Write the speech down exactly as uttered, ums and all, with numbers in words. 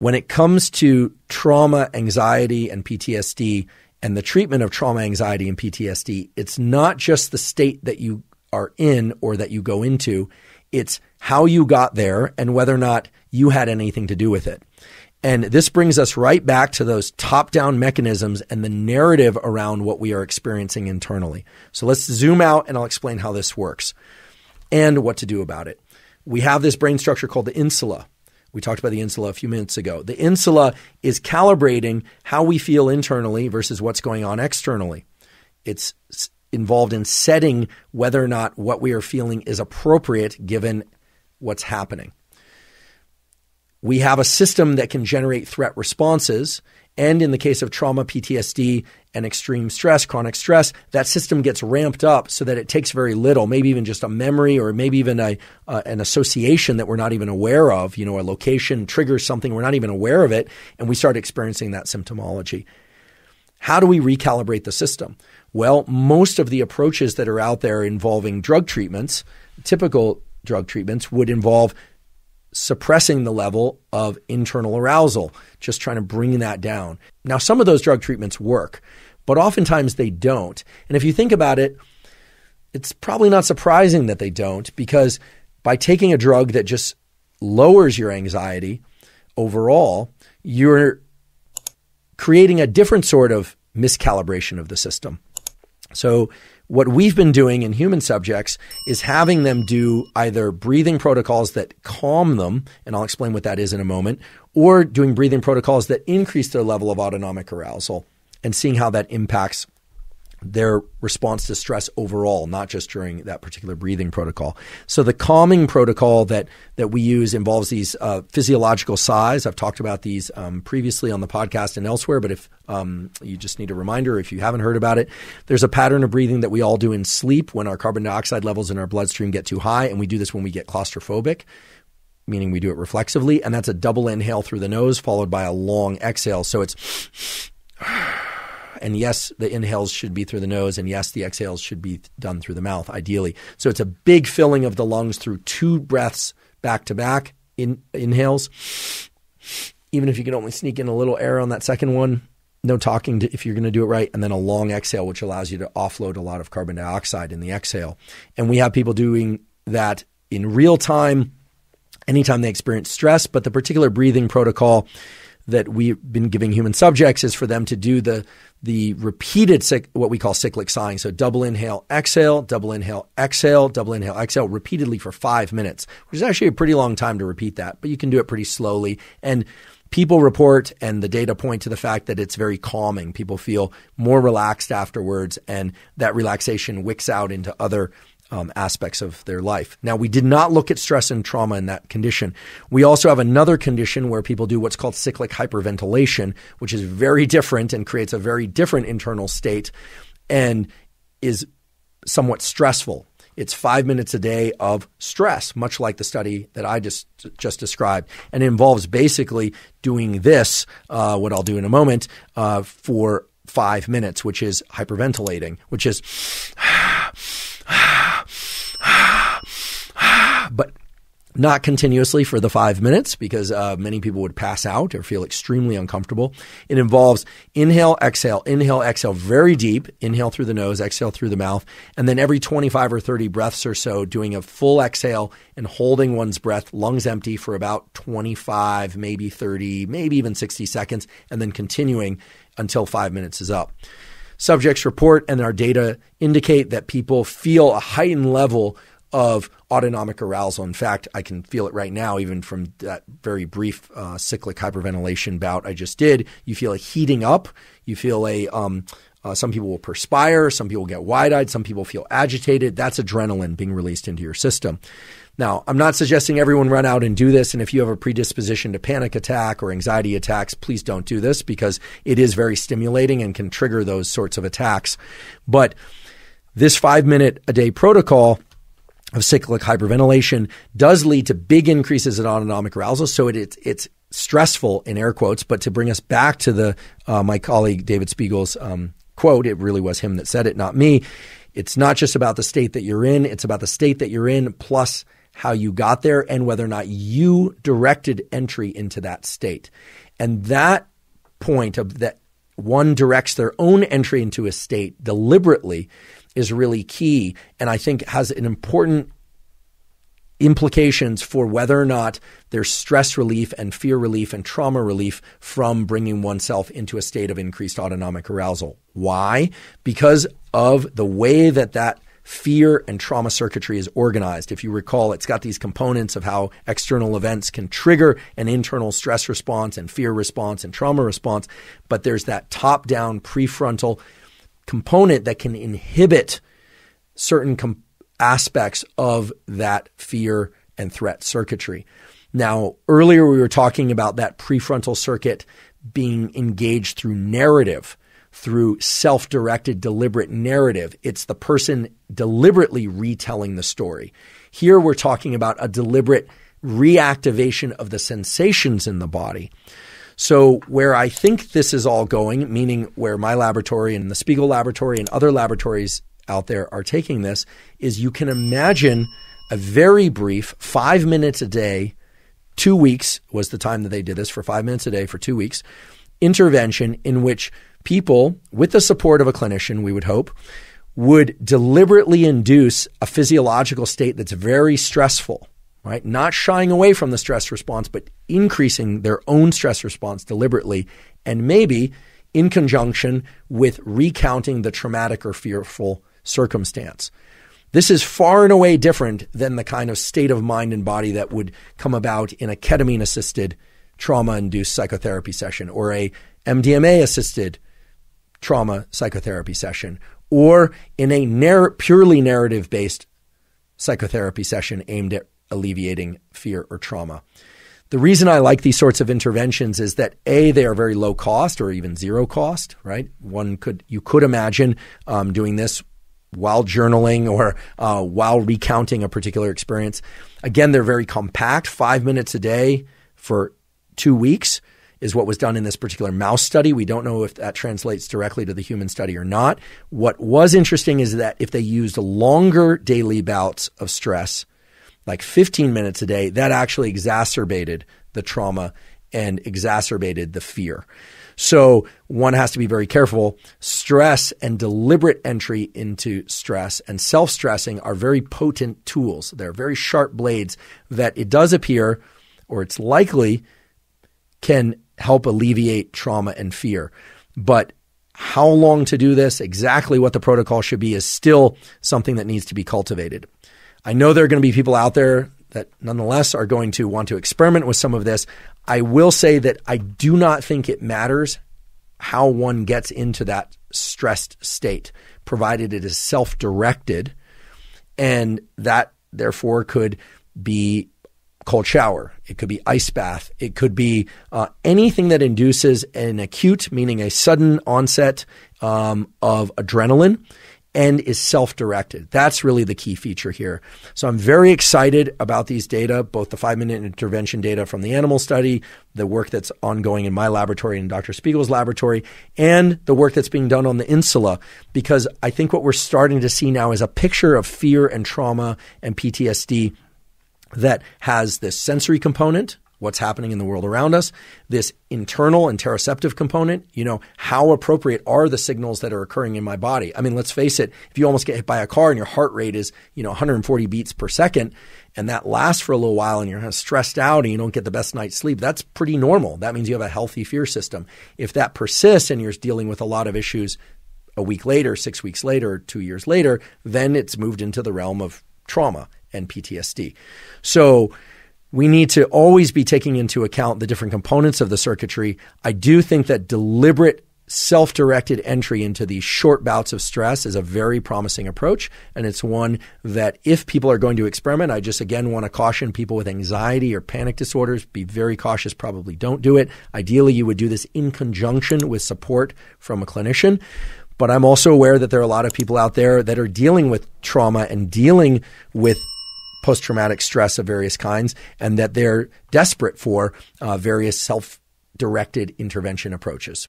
When it comes to trauma, anxiety, and P T S D, and the treatment of trauma, anxiety, and P T S D, it's not just the state that you are in or that you go into. It's how you got there and whether or not you had anything to do with it. And this brings us right back to those top-down mechanisms and the narrative around what we are experiencing internally. So let's zoom out and I'll explain how this works and what to do about it. We have this brain structure called the insula. We talked about the insula a few minutes ago. The insula is calibrating how we feel internally versus what's going on externally. It's involved in setting whether or not what we are feeling is appropriate given what's happening. We have a system that can generate threat responses. And in the case of trauma, P T S D, and extreme stress, chronic stress, that system gets ramped up so that it takes very little, maybe even just a memory or maybe even a uh, an association that we're not even aware of, you know, a location triggers something, we're not even aware of it, and we start experiencing that symptomology. How do we recalibrate the system? Well, most of the approaches that are out there involving drug treatments, typical drug treatments, would involve suppressing the level of internal arousal, just trying to bring that down. Now, some of those drug treatments work, but oftentimes they don't. And if you think about it, it's probably not surprising that they don't, because by taking a drug that just lowers your anxiety overall, you're creating a different sort of miscalibration of the system. So what we've been doing in human subjects is having them do either breathing protocols that calm them, and I'll explain what that is in a moment, or doing breathing protocols that increase their level of autonomic arousal and seeing how that impacts their response to stress overall, not just during that particular breathing protocol. So the calming protocol that that we use involves these uh, physiological sighs. I've talked about these um, previously on the podcast and elsewhere, but if um, you just need a reminder, if you haven't heard about it, there's a pattern of breathing that we all do in sleep when our carbon dioxide levels in our bloodstream get too high, and we do this when we get claustrophobic, meaning we do it reflexively, and that's a double inhale through the nose followed by a long exhale. So it's... And yes, the inhales should be through the nose, and yes, the exhales should be done through the mouth, ideally. So it's a big filling of the lungs through two breaths back to back in inhales. Even if you can only sneak in a little air on that second one, no talking to, if you're going to do it right, and then a long exhale, which allows you to offload a lot of carbon dioxide in the exhale. And we have people doing that in real time anytime they experience stress, but the particular breathing protocol that we've been giving human subjects is for them to do the the repeated, what we call cyclic sighing. So double inhale, exhale, double inhale, exhale, double inhale, exhale, repeatedly for five minutes, which is actually a pretty long time to repeat that, but you can do it pretty slowly. And people report, and the data point to the fact that it's very calming. People feel more relaxed afterwards, and that relaxation wicks out into other Um, aspects of their life. Now, we did not look at stress and trauma in that condition. We also have another condition where people do what's called cyclic hyperventilation, which is very different and creates a very different internal state and is somewhat stressful. It's five minutes a day of stress, much like the study that I just just described. And it involves basically doing this, uh, what I'll do in a moment, uh, for five minutes, which is hyperventilating, which is... but not continuously for the five minutes because uh, many people would pass out or feel extremely uncomfortable. It involves inhale, exhale, inhale, exhale, very deep, inhale through the nose, exhale through the mouth, and then every twenty-five or thirty breaths or so doing a full exhale and holding one's breath, lungs empty, for about twenty-five, maybe thirty, maybe even sixty seconds, and then continuing until five minutes is up. Subjects report and our data indicate that people feel a heightened level of autonomic arousal. In fact, I can feel it right now, even from that very brief uh, cyclic hyperventilation bout I just did. You feel a heating up. You feel a, um, uh, some people will perspire. Some people get wide-eyed. Some people feel agitated. That's adrenaline being released into your system. Now, I'm not suggesting everyone run out and do this. And if you have a predisposition to panic attack or anxiety attacks, please don't do this because it is very stimulating and can trigger those sorts of attacks. But this five-minute a day protocol of cyclic hyperventilation does lead to big increases in autonomic arousal. So it, it's, it's stressful in air quotes, but to bring us back to the, uh, my colleague, David Spiegel's, um, quote, it really was him that said it, not me. It's not just about the state that you're in. It's about the state that you're in plus how you got there, and whether or not you directed entry into that state. And that point of that one directs their own entry into a state deliberately is really key, and I think has an important implications for whether or not there's stress relief and fear relief and trauma relief from bringing oneself into a state of increased autonomic arousal. Why? Because of the way that that fear and trauma circuitry is organized. If you recall, it's got these components of how external events can trigger an internal stress response and fear response and trauma response, but there's that top-down prefrontal component that can inhibit certain components, aspects of that fear and threat circuitry. Now, earlier we were talking about that prefrontal circuit being engaged through narrative, through self-directed, deliberate narrative. It's the person deliberately retelling the story. Here we're talking about a deliberate reactivation of the sensations in the body. So where I think this is all going, meaning where my laboratory and the Spiegel laboratory and other laboratories out there are taking this, is you can imagine a very brief five minutes a day, two weeks was the time that they did this for five minutes a day for two weeks, intervention in which people with the support of a clinician, we would hope, would deliberately induce a physiological state that's very stressful, right? Not shying away from the stress response, but increasing their own stress response deliberately, and maybe in conjunction with recounting the traumatic or fearful circumstance. This is far and away different than the kind of state of mind and body that would come about in a ketamine-assisted trauma-induced psychotherapy session, or a M D M A-assisted trauma psychotherapy session, or in a narr- purely narrative-based psychotherapy session aimed at alleviating fear or trauma. The reason I like these sorts of interventions is that A, they are very low cost or even zero cost, right? One could, you could imagine um, doing this while journaling or uh, while recounting a particular experience. Again, they're very compact. Five minutes a day for two weeks is what was done in this particular mouse study. We don't know if that translates directly to the human study or not. What was interesting is that if they used longer daily bouts of stress, like fifteen minutes a day, that actually exacerbated the trauma and exacerbated the fear. So one has to be very careful. Stress and deliberate entry into stress and self-stressing are very potent tools. They're very sharp blades that it does appear, or it's likely, can help alleviate trauma and fear. But how long to do this, exactly what the protocol should be, is still something that needs to be cultivated. I know there are going to be people out there that nonetheless are going to want to experiment with some of this. I will say that I do not think it matters how one gets into that stressed state, provided it is self-directed, and that therefore could be cold shower. It could be ice bath. It could be uh, anything that induces an acute, meaning a sudden onset um, of adrenaline, and is self-directed. That's really the key feature here. So I'm very excited about these data, both the five-minute intervention data from the animal study, the work that's ongoing in my laboratory and Doctor Spiegel's laboratory, and the work that's being done on the insula, because I think what we're starting to see now is a picture of fear and trauma and P T S D that has this sensory component, what's happening in the world around us, this internal interoceptive component, you know, how appropriate are the signals that are occurring in my body? I mean, let's face it, if you almost get hit by a car and your heart rate is, you know, one hundred forty beats per second, and that lasts for a little while and you're stressed out and you don't get the best night's sleep, that's pretty normal. That means you have a healthy fear system. If that persists and you're dealing with a lot of issues a week later, six weeks later, two years later, then it's moved into the realm of trauma and P T S D. So we need to always be taking into account the different components of the circuitry. I do think that deliberate, self-directed entry into these short bouts of stress is a very promising approach. And it's one that if people are going to experiment, I just again want to caution people with anxiety or panic disorders, be very cautious, probably don't do it. Ideally, you would do this in conjunction with support from a clinician. But I'm also aware that there are a lot of people out there that are dealing with trauma and dealing with post-traumatic stress of various kinds, and that they're desperate for uh, various self-directed intervention approaches.